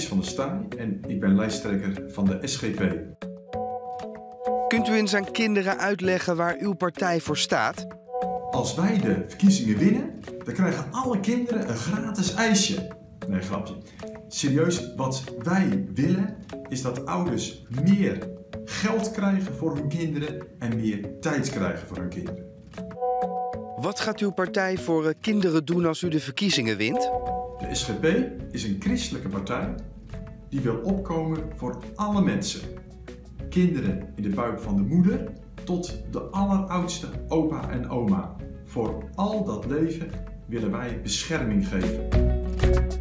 Kees van der Staaij en ik ben lijsttrekker van de SGP. Kunt u eens aan kinderen uitleggen waar uw partij voor staat? Als wij de verkiezingen winnen, dan krijgen alle kinderen een gratis ijsje. Nee, grapje. Serieus, wat wij willen is dat ouders meer geld krijgen voor hun kinderen en meer tijd krijgen voor hun kinderen. Wat gaat uw partij voor kinderen doen als u de verkiezingen wint? De SGP is een christelijke partij die wil opkomen voor alle mensen. Kinderen in de buik van de moeder tot de alleroudste opa en oma. Voor al dat leven willen wij bescherming geven.